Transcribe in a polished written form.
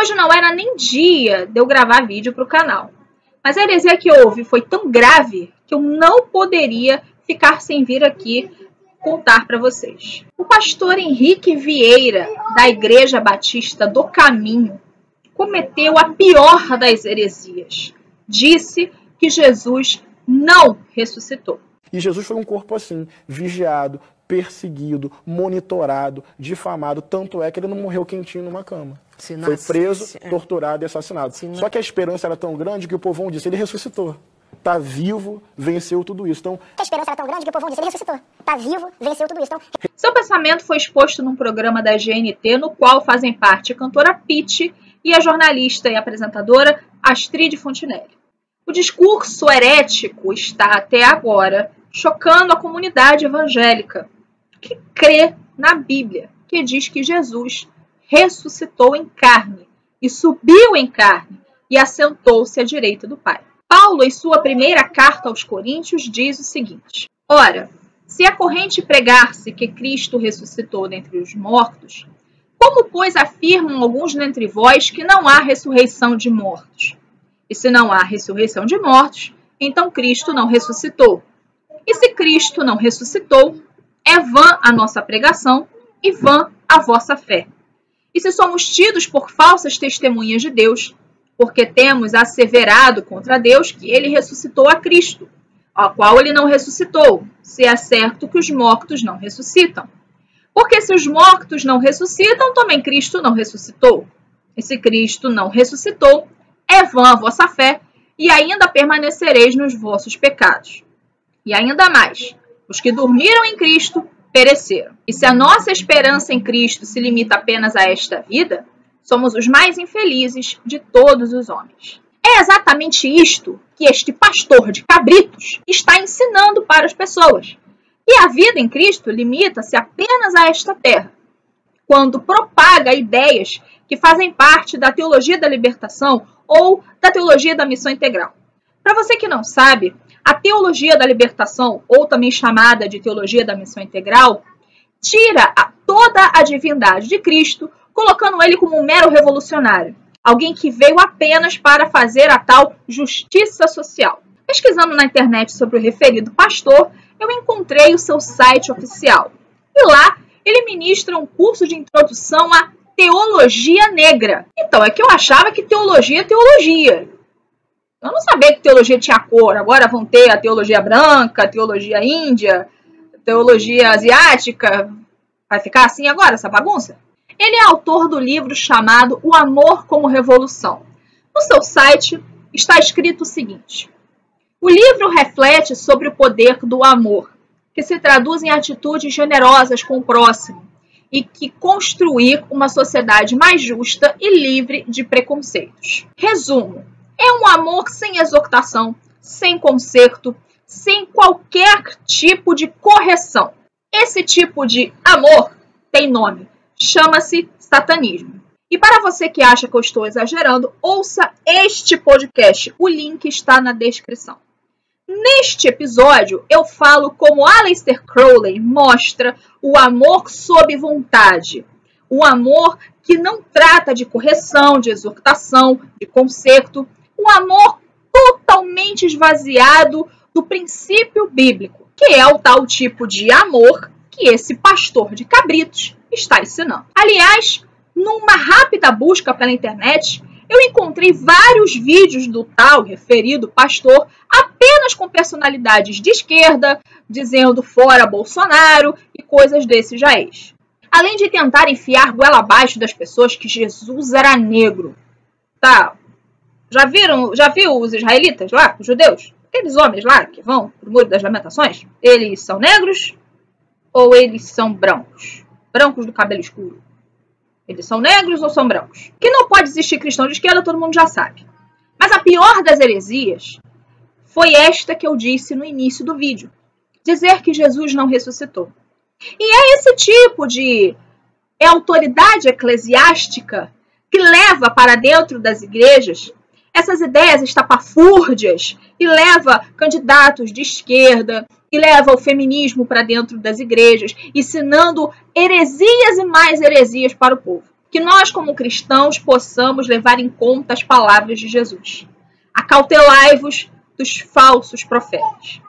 Hoje não era nem dia de eu gravar vídeo para o canal. Mas a heresia que houve foi tão grave que eu não poderia ficar sem vir aqui contar para vocês. O pastor Henrique Vieira, da Igreja Batista do Caminho, cometeu a pior das heresias. Disse que Jesus não ressuscitou. E Jesus foi um corpo assim, vigiado, perseguido, monitorado, difamado. Tanto é que ele não morreu quentinho numa cama. Foi preso, torturado e assassinado. Só que a esperança era tão grande que o povão disse, ele ressuscitou. Está vivo, venceu tudo isso. Então, a esperança era tão grande que o povão disse, ele ressuscitou. Está vivo, venceu tudo isso. Então... Seu pensamento foi exposto num programa da GNT, no qual fazem parte a cantora Pitty e a jornalista e apresentadora Astrid Fontenelle. O discurso herético está até agora chocando a comunidade evangélica, que crê na Bíblia, que diz que Jesus ressuscitou em carne e subiu em carne e assentou-se à direita do Pai. Paulo, em sua primeira carta aos Coríntios, diz o seguinte: Ora, se a corrente pregar-se que Cristo ressuscitou dentre os mortos, como, pois, afirmam alguns dentre vós que não há ressurreição de mortos? E se não há ressurreição de mortos, então Cristo não ressuscitou. E se Cristo não ressuscitou, é vã a nossa pregação e vã a vossa fé. E se somos tidos por falsas testemunhas de Deus, porque temos asseverado contra Deus que ele ressuscitou a Cristo, ao qual ele não ressuscitou, se é certo que os mortos não ressuscitam. Porque se os mortos não ressuscitam, também Cristo não ressuscitou. E se Cristo não ressuscitou, é vã a vossa fé, e ainda permanecereis nos vossos pecados. E ainda mais... Os que dormiram em Cristo pereceram. E se a nossa esperança em Cristo se limita apenas a esta vida, somos os mais infelizes de todos os homens. É exatamente isto que este pastor de cabritos está ensinando para as pessoas. E a vida em Cristo limita-se apenas a esta terra, quando propaga ideias que fazem parte da teologia da libertação ou da teologia da missão integral. Para você que não sabe, a teologia da libertação, ou também chamada de teologia da missão integral, tira toda a divindade de Cristo, colocando ele como um mero revolucionário, alguém que veio apenas para fazer a tal justiça social. Pesquisando na internet sobre o referido pastor, eu encontrei o seu site oficial. E lá, ele ministra um curso de introdução à teologia negra. Então, é que eu achava que teologia é teologia. Eu não sabia que teologia tinha cor. Agora vão ter a teologia branca, a teologia índia, a teologia asiática. Vai ficar assim agora, essa bagunça? Ele é autor do livro chamado O Amor como Revolução. No seu site está escrito o seguinte: O livro reflete sobre o poder do amor, que se traduz em atitudes generosas com o próximo e que construir uma sociedade mais justa e livre de preconceitos. Resumo. É um amor sem exortação, sem conserto, sem qualquer tipo de correção. Esse tipo de amor tem nome, chama-se satanismo. E para você que acha que eu estou exagerando, ouça este podcast, o link está na descrição. Neste episódio, eu falo como Aleister Crowley mostra o amor sob vontade. O amor que não trata de correção, de exortação, de conserto. Um amor totalmente esvaziado do princípio bíblico, que é o tal tipo de amor que esse pastor de cabritos está ensinando. Aliás, numa rápida busca pela internet, eu encontrei vários vídeos do tal referido pastor apenas com personalidades de esquerda, dizendo fora Bolsonaro e coisas desse jaez. Além de tentar enfiar goela abaixo das pessoas que Jesus era negro. Tá... Já viu os israelitas lá, os judeus? Aqueles homens lá que vão pro Muro das Lamentações? Eles são negros ou eles são brancos? Brancos do cabelo escuro. Eles são negros ou são brancos? Que não pode existir cristão de esquerda, todo mundo já sabe. Mas a pior das heresias foi esta que eu disse no início do vídeo. Dizer que Jesus não ressuscitou. E é esse tipo de autoridade eclesiástica que leva para dentro das igrejas essas ideias estapafúrdias e leva candidatos de esquerda e leva o feminismo para dentro das igrejas, ensinando heresias e mais heresias para o povo. que nós, como cristãos, possamos levar em conta as palavras de Jesus. Acautelai-vos dos falsos profetas.